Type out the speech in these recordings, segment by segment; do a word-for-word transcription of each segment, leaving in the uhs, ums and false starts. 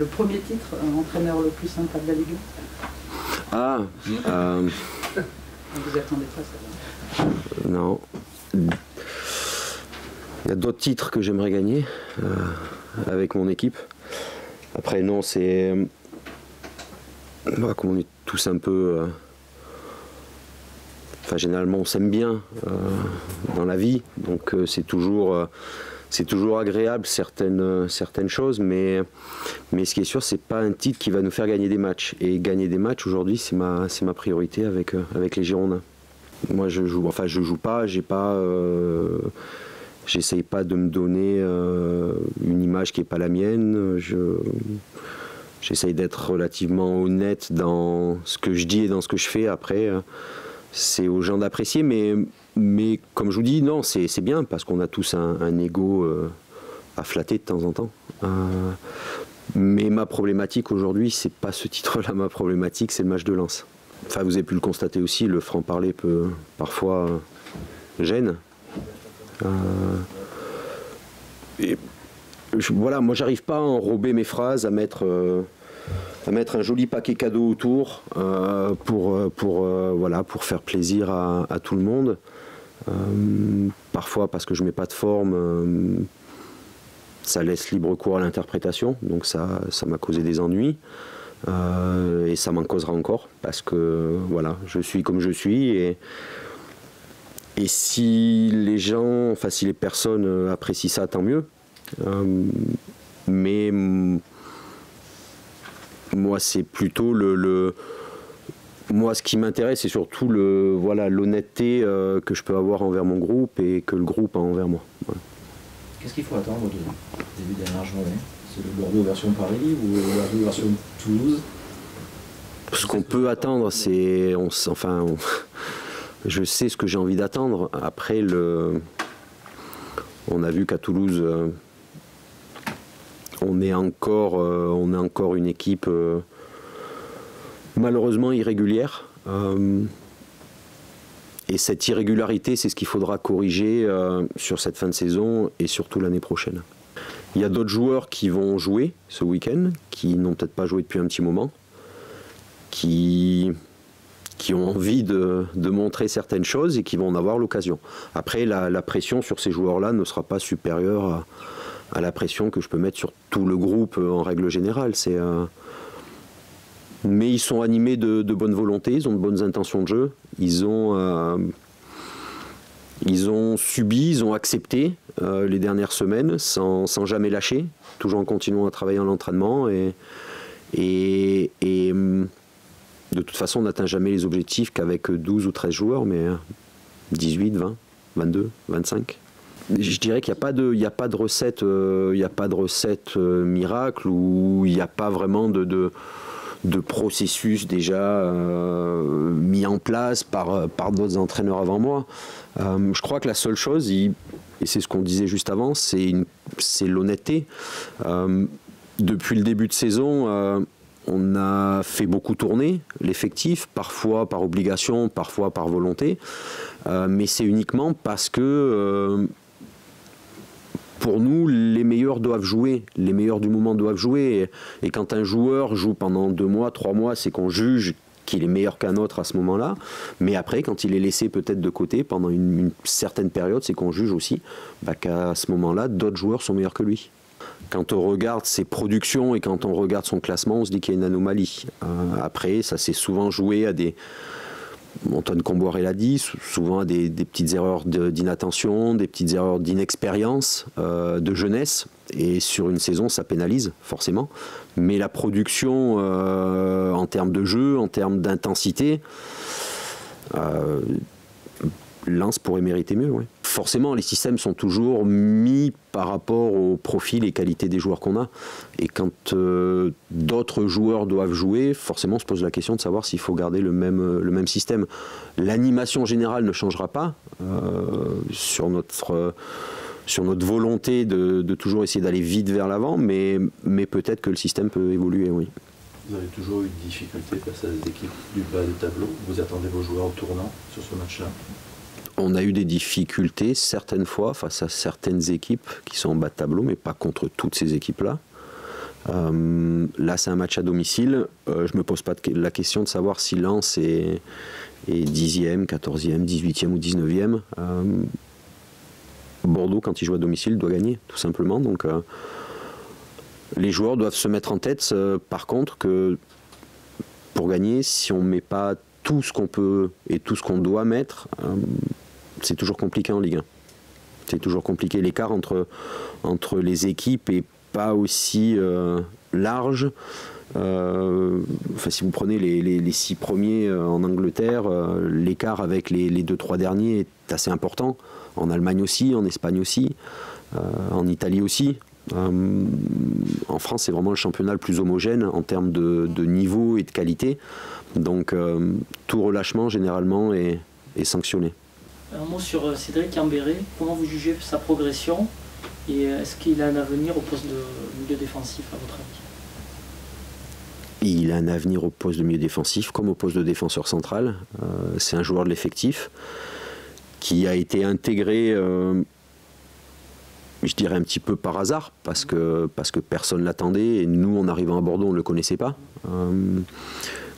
Le premier titre, euh, entraîneur le plus sympa de la Ligue. Ah euh... Vous attendez pas ça là. Non. Il y a d'autres titres que j'aimerais gagner euh, avec mon équipe. Après non, c'est... Bah, comme on est tous un peu... Euh... Enfin, généralement, on s'aime bien euh, dans la vie, donc euh, c'est toujours... Euh... C'est toujours agréable certaines, certaines choses, mais, mais ce qui est sûr, c'est pas un titre qui va nous faire gagner des matchs. Et gagner des matchs aujourd'hui, c'est ma, c'est ma priorité avec, avec les Girondins. Moi, je joue, enfin, je joue pas, j'ai pas, euh, j'essaye pas de me donner euh, une image qui n'est pas la mienne. Je, j'essaye d'être relativement honnête dans ce que je dis et dans ce que je fais. Après, c'est aux gens d'apprécier, mais. Mais comme je vous dis, non, c'est bien parce qu'on a tous un, un ego euh, à flatter de temps en temps. Euh, mais ma problématique aujourd'hui, c'est pas ce titre-là. Ma problématique, c'est le match de Lens. Enfin, vous avez pu le constater aussi, le franc-parler peut parfois euh, gêne. Euh, et, je, voilà, moi, j'arrive pas à enrober mes phrases, à mettre. Euh, à mettre un joli paquet cadeau autour euh, pour, pour, euh, voilà, pour faire plaisir à, à tout le monde. Euh, parfois, parce que je ne mets pas de forme, euh, ça laisse libre cours à l'interprétation, donc ça ça m'a causé des ennuis, euh, et ça m'en causera encore, parce que voilà, je suis comme je suis, et, et si les gens, enfin si les personnes apprécient ça, tant mieux. Euh, mais... Moi, c'est plutôt le, le. Moi, ce qui m'intéresse, c'est surtout le, voilà, l'honnêteté euh, que je peux avoir envers mon groupe et que le groupe a envers moi. Ouais. Qu'est-ce qu'il faut attendre au début de la dernière journée? C'est le Bordeaux version Paris ou le Bordeaux version Toulouse? Ce qu'on peut attendre, c'est. On... Enfin, on... je sais ce que j'ai envie d'attendre. Après, le... on a vu qu'à Toulouse. Euh... On est, encore, euh, on est encore une équipe euh, malheureusement irrégulière. Euh, et cette irrégularité, c'est ce qu'il faudra corriger euh, sur cette fin de saison et surtout l'année prochaine. Il y a d'autres joueurs qui vont jouer ce week-end, qui n'ont peut-être pas joué depuis un petit moment, qui, qui ont envie de, de montrer certaines choses et qui vont en avoir l'occasion. Après, la, la pression sur ces joueurs-là ne sera pas supérieure à... à la pression que je peux mettre sur tout le groupe en règle générale. C'est, euh... mais ils sont animés de, de bonne volonté, ils ont de bonnes intentions de jeu, ils ont, euh... ils ont subi, ils ont accepté euh, les dernières semaines sans, sans jamais lâcher, toujours en continuant à travailler en l'entraînement et, et, et de toute façon on n'atteint jamais les objectifs qu'avec douze ou treize joueurs, mais dix-huit, vingt, vingt-deux, vingt-cinq. Je dirais qu'il n'y a pas de, il n'y a pas de recette, euh, il n'y a pas de recette euh, miracle ou il n'y a pas vraiment de, de, de processus déjà euh, mis en place par, par d'autres entraîneurs avant moi. Euh, je crois que la seule chose, et c'est ce qu'on disait juste avant, c'est l'honnêteté. Euh, depuis le début de saison, euh, on a fait beaucoup tourner l'effectif, parfois par obligation, parfois par volonté, euh, mais c'est uniquement parce que... Euh, pour nous, les meilleurs doivent jouer, les meilleurs du moment doivent jouer. Et quand un joueur joue pendant deux mois, trois mois, c'est qu'on juge qu'il est meilleur qu'un autre à ce moment-là. Mais après, quand il est laissé peut-être de côté pendant une, une certaine période, c'est qu'on juge aussi bah, qu'à ce moment-là, d'autres joueurs sont meilleurs que lui. Quand on regarde ses productions et quand on regarde son classement, on se dit qu'il y a une anomalie. Euh, après, ça s'est souvent joué à des... Antoine Combouret l'a dit, souvent des, des petites erreurs d'inattention, de, des petites erreurs d'inexpérience, euh, de jeunesse. Et sur une saison, ça pénalise, forcément. Mais la production, euh, en termes de jeu, en termes d'intensité, euh, Lens pourrait mériter mieux. Ouais. Forcément, les systèmes sont toujours mis par rapport au profil et qualité des joueurs qu'on a. Et quand euh, d'autres joueurs doivent jouer, forcément on se pose la question de savoir s'il faut garder le même, le même système. L'animation générale ne changera pas euh, sur, notre, euh, sur notre volonté de, de toujours essayer d'aller vite vers l'avant, mais, mais peut-être que le système peut évoluer, oui. Vous avez toujours eu une difficulté face à des équipes du bas du tableau. Vous attendez vos joueurs au tournant sur ce match-là? On a eu des difficultés certaines fois face à certaines équipes qui sont en bas de tableau, mais pas contre toutes ces équipes-là. Euh, là, c'est un match à domicile. Euh, je me pose pas de, la question de savoir si Lens est, est dixième, quatorzième, dix-huitième ou dix-neuvième. Euh, Bordeaux, quand il joue à domicile, doit gagner, tout simplement. Donc, euh, les joueurs doivent se mettre en tête, euh, par contre, que pour gagner, si on ne met pas tout ce qu'on peut et tout ce qu'on doit mettre, euh, c'est toujours compliqué en Ligue un. C'est toujours compliqué. L'écart entre, entre les équipes est pas aussi euh, large. Euh, enfin, si vous prenez les, les, les six premiers euh, en Angleterre, euh, l'écart avec les, les deux trois derniers est assez important. En Allemagne aussi, en Espagne aussi, euh, en Italie aussi. Euh, en France, c'est vraiment le championnat le plus homogène en termes de, de niveau et de qualité. Donc, euh, tout relâchement, généralement, est, est sanctionné. Un mot sur Cédric Ambéré. Comment vous jugez sa progression et est-ce qu'il a un avenir au poste de milieu défensif, à votre avis? Il a un avenir au poste de milieu défensif, comme au poste de défenseur central. Euh, c'est un joueur de l'effectif qui a été intégré, euh, je dirais un petit peu par hasard, parce que, parce que personne ne l'attendait, et nous, en arrivant à Bordeaux, on ne le connaissait pas. Euh,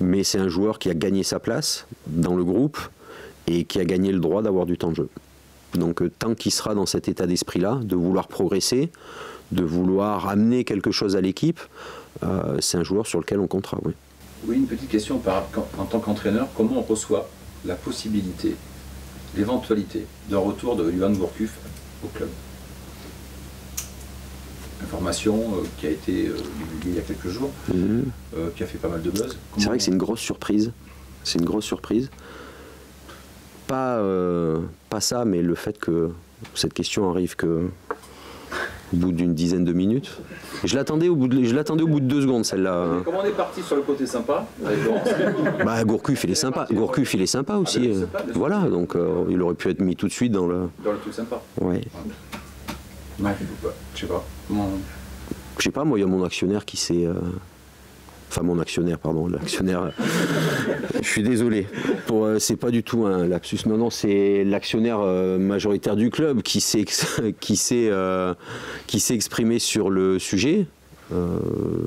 mais c'est un joueur qui a gagné sa place dans le groupe et qui a gagné le droit d'avoir du temps de jeu. Donc tant qu'il sera dans cet état d'esprit-là, de vouloir progresser, de vouloir amener quelque chose à l'équipe, euh, c'est un joueur sur lequel on comptera. Oui, oui, une petite question. Par, en tant qu'entraîneur, comment on reçoit la possibilité, l'éventualité d'un retour de Yoan Gourcuff au club? Information euh, qui a été euh, divulguée il y a quelques jours, mmh. euh, qui a fait pas mal de buzz. C'est vrai on... que c'est une grosse surprise. C'est une grosse surprise. Pas, euh, pas ça, mais le fait que cette question arrive que au bout d'une dizaine de minutes. Je l'attendais au bout de, je l'attendais au bout de deux secondes, celle-là. Comment on est parti sur le côté sympa avec Laurence. Bah, Gourcuff, il est sympa. Gourcuff, il est sympa aussi. Ah, ben, voilà, donc euh, il aurait pu être mis tout de suite dans le... Dans le tout sympa. Ouais. Ouais. Je sais pas. Mon... Je sais pas, moi, il y a mon actionnaire qui s'est... Euh... Enfin, mon actionnaire, pardon, l'actionnaire... Je suis désolé, euh, c'est pas du tout un lapsus. Non, non, c'est l'actionnaire euh, majoritaire du club qui s'est qui s'est euh, qui s'est exprimé sur le sujet. Euh,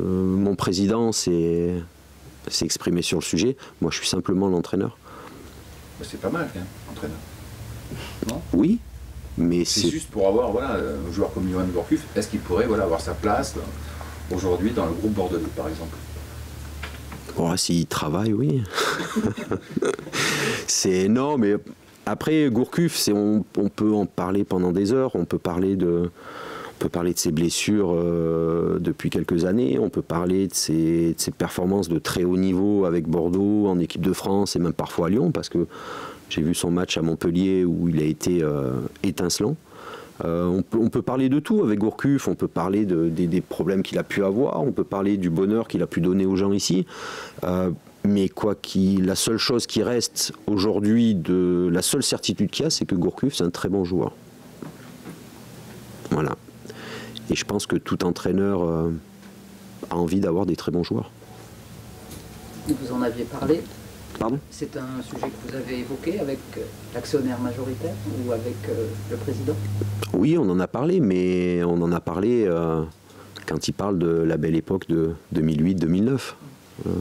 mon président s'est s'est exprimé sur le sujet. Moi, je suis simplement l'entraîneur. C'est pas mal, hein, entraîneur. Non ? Oui, mais c'est juste pour avoir voilà un joueur comme Yoan Gourcuff. Est-ce qu'il pourrait voilà avoir sa place aujourd'hui dans le groupe bordelais, par exemple? Oh, s'il travaille, oui. C'est énorme. Mais après, Gourcuff, on, on peut en parler pendant des heures. On peut parler de, on peut parler de ses blessures euh, depuis quelques années. On peut parler de ses, de ses performances de très haut niveau avec Bordeaux, en équipe de France et même parfois à Lyon. Parce que j'ai vu son match à Montpellier où il a été euh, étincelant. Euh, on, peut, on peut parler de tout avec Gourcuff, on peut parler de, des, des problèmes qu'il a pu avoir, on peut parler du bonheur qu'il a pu donner aux gens ici. Euh, mais quoi qu'il, la seule chose qui reste aujourd'hui, de, la seule certitude qu'il y a, c'est que Gourcuff, c'est un très bon joueur. Voilà. Et je pense que tout entraîneur euh, a envie d'avoir des très bons joueurs. Vous en aviez parlé ? Pardon ? C'est un sujet que vous avez évoqué avec l'actionnaire majoritaire ou avec euh, le président ? Oui, on en a parlé, mais on en a parlé euh, quand il parle de la belle époque de deux mille huit deux mille neuf. Euh...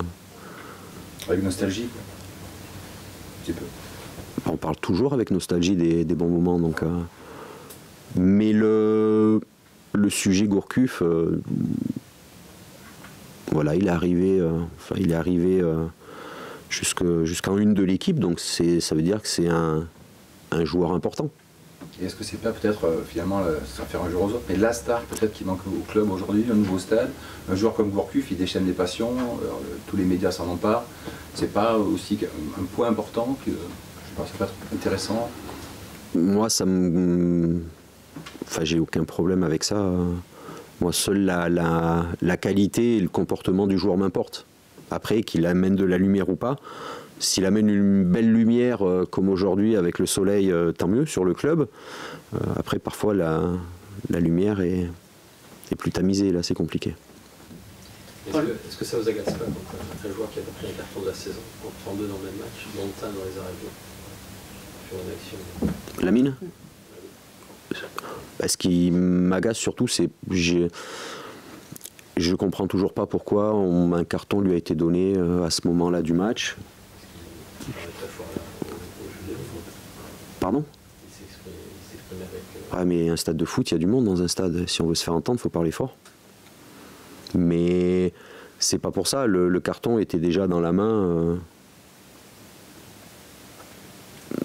Avec nostalgie, un petit peu. On parle toujours avec nostalgie des, des bons moments. Donc, euh... Mais le, le sujet Gourcuff, euh... voilà, il est arrivé... Euh... Enfin, il est arrivé euh... jusqu'en une de l'équipe, donc ça veut dire que c'est un, un joueur important. Est-ce que c'est pas peut-être, euh, finalement, euh, ça va faire un jour aux autres, mais la star peut-être qui manque au club aujourd'hui, un nouveau stade, un joueur comme Gourcuff, il déchaîne les passions, euh, tous les médias s'en emparent, c'est pas aussi un point important que, euh, je pense, c'est pas trop intéressant? Moi, ça me... Enfin, j'ai aucun problème avec ça. Moi, seule la, la, la qualité et le comportement du joueur m'importent. Après, qu'il amène de la lumière ou pas, s'il amène une belle lumière euh, comme aujourd'hui avec le soleil, euh, tant mieux sur le club. Euh, après, parfois, la, la lumière est, est plus tamisée, là, c'est compliqué. Est-ce que, est-ce que ça vous agace pas quand un joueur qui a pris un carton de la saison, on prend deux dans le même match, Monta dans les arrêts de jeu? La mine bah, ce qui m'agace surtout, c'est... Je ne comprends toujours pas pourquoi on, un carton lui a été donné à ce moment-là du match. Pardon ? Ah mais un stade de foot, il y a du monde dans un stade. Si on veut se faire entendre, il faut parler fort. Mais c'est pas pour ça. Le, le carton était déjà dans la main.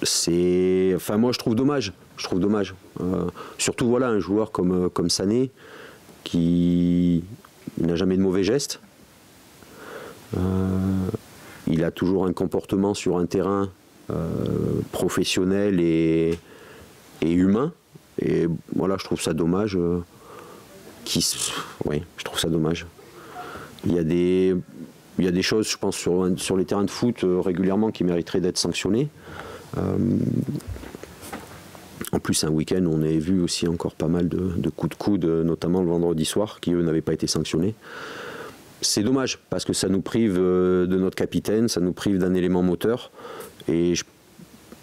C'est, enfin moi je trouve dommage. Je trouve dommage. Euh, surtout voilà un joueur comme comme Sané qui n'a jamais de mauvais gestes. Euh, il a toujours un comportement sur un terrain euh, professionnel et et humain. Et voilà, je trouve ça dommage. Euh, qui, oui, je trouve ça dommage. Il y a des, il y a des choses, je pense, sur, sur les terrains de foot euh, régulièrement qui mériteraient d'être sanctionnées. Euh, en plus, un week-end, on avait vu aussi encore pas mal de, de coups de coude, notamment le vendredi soir, qui eux n'avaient pas été sanctionnés. C'est dommage parce que ça nous prive euh, de notre capitaine, ça nous prive d'un élément moteur. Et je,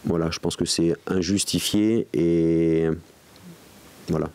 voilà, je pense que c'est injustifié et voilà.